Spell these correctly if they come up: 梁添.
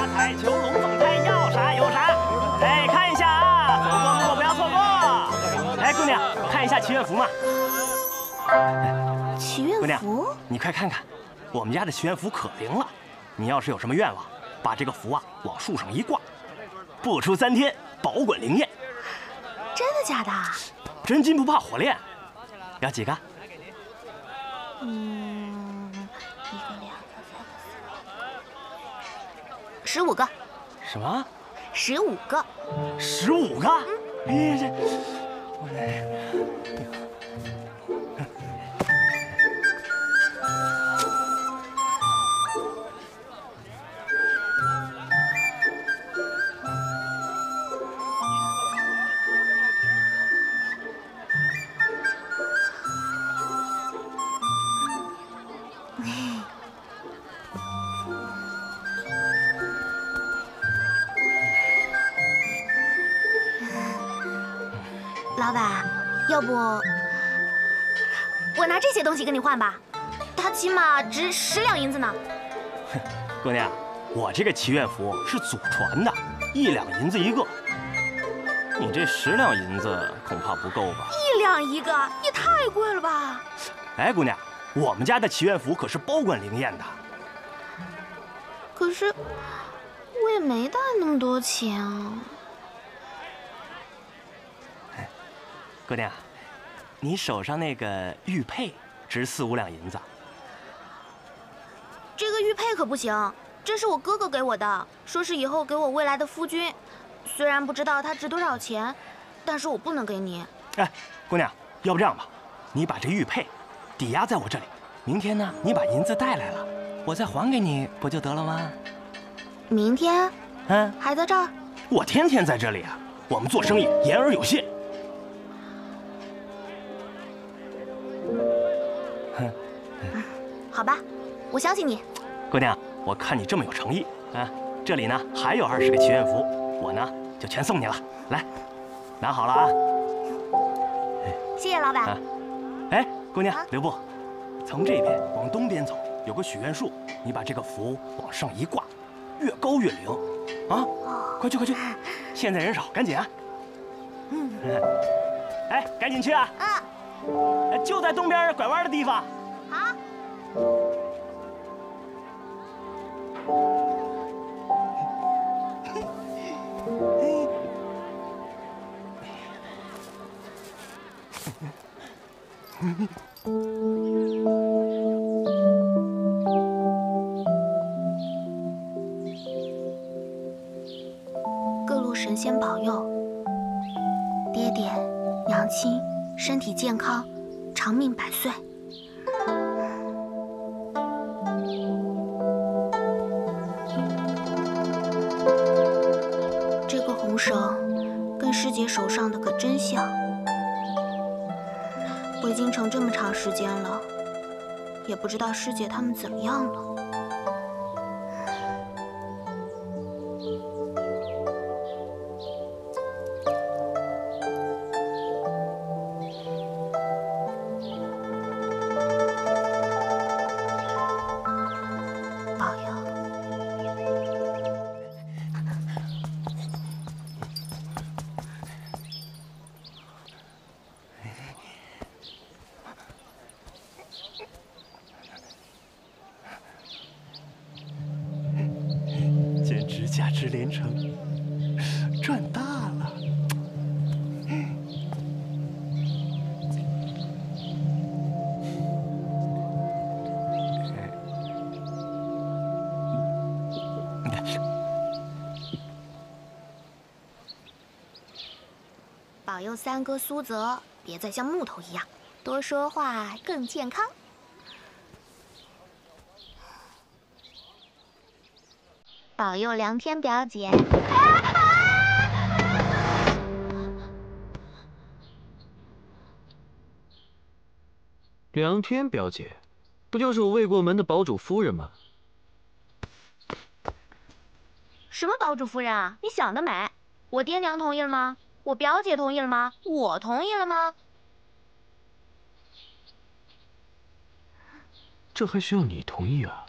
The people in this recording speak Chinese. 大台求龙总裁，要啥有啥。哎，看一下啊，走过路过不要错过。哎，姑娘，看一下祈愿符嘛。祈愿符，姑娘，你快看看，我们家的祈愿符可灵了。你要是有什么愿望，把这个符啊往树上一挂，不出3天，保管灵验。真的假的？真金不怕火炼。要几个？15个，什么？15个，15个？哎，这我老板，要不我拿这些东西跟你换吧，它起码值10两银子呢。姑娘，我这个祈愿符是祖传的，1两银子一个。你这10两银子恐怕不够吧？1两一个也太贵了吧？哎，姑娘，我们家的祈愿符可是包管灵验的。可是我也没带那么多钱啊。 姑娘，你手上那个玉佩值4、5两银子。这个玉佩可不行，这是我哥哥给我的，说是以后给我未来的夫君。虽然不知道它值多少钱，但是我不能给你。哎，姑娘，要不这样吧，你把这玉佩抵押在我这里，明天呢，你把银子带来了，我再还给你，不就得了吗？明天？嗯，还在这儿？我天天在这里啊，我们做生意言而有信。 好吧，我相信你，姑娘。我看你这么有诚意啊，这里呢还有20个祈愿符，我呢就全送你了。来，拿好了啊。谢谢老板。哎，姑娘，留步，从这边往东边走，有个许愿树，你把这个符往上一挂，越高越灵啊！快去快去，现在人少，赶紧啊。嗯。哎，赶紧去啊！嗯。就在东边拐弯的地方。 好。各路神仙保佑，爹爹、娘亲身体健康，长命百岁。 手跟师姐手上的可真像。回京城这么长时间了，也不知道师姐他们怎么样了。保佑。 价值连城，赚大了！保佑三哥苏泽，别再像木头一样，多说话更健康。 保佑梁天表姐。梁天表姐，不就是我未过门的堡主夫人吗？什么堡主夫人啊？你想得美！我爹娘同意了吗？我表姐同意了吗？我同意了吗？这还需要你同意啊？